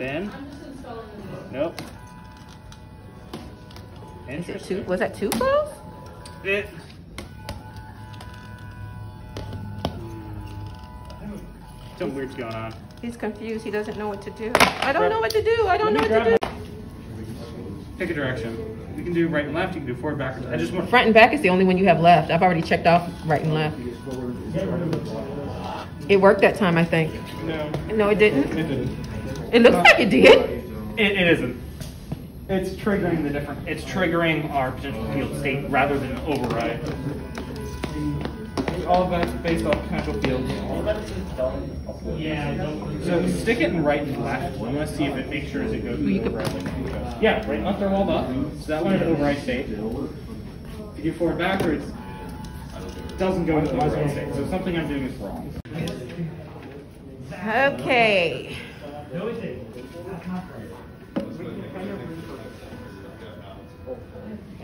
Spin. Nope. Interesting. Two, was that too close? It. Something weird's going on. He's confused. He doesn't know what to do. I don't know what to do. I don't know what to do. Pick a direction. You can do right and left. You can do forward, backwards. I just want front and back is the only one you have left. I've already checked off right and left. It worked that time, I think. No. No, it didn't. It didn't. It looks like it did. It isn't. It's triggering the different. It's triggering our potential field state rather than override. All of that's based off potential fields. Yeah. So stick it in right and left. I'm gonna see if it makes sure as it goes. Yeah, right and left are walled up. So that one is override state. If you do forward backwards, it doesn't go into override state. So something I'm doing is wrong. Okay.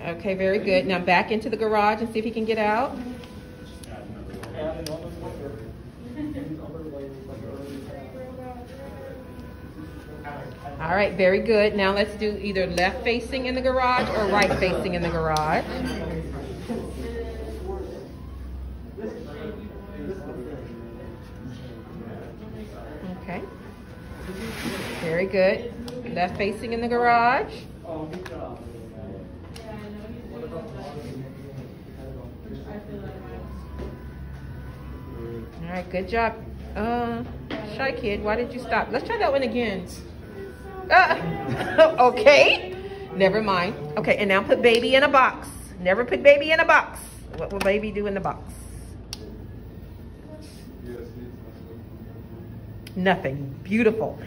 Okay, very good. Now back into the garage and see if he can get out. All right, very good. Now let's do either left facing in the garage or right facing in the garage. Okay, very good. Left facing in the garage. All right, good job. Shy kid, why did you stop? Let's try that one again. Okay, never mind. Okay, and now put baby in a box. Never put baby in a box. What will baby do in the box? Nothing. Beautiful.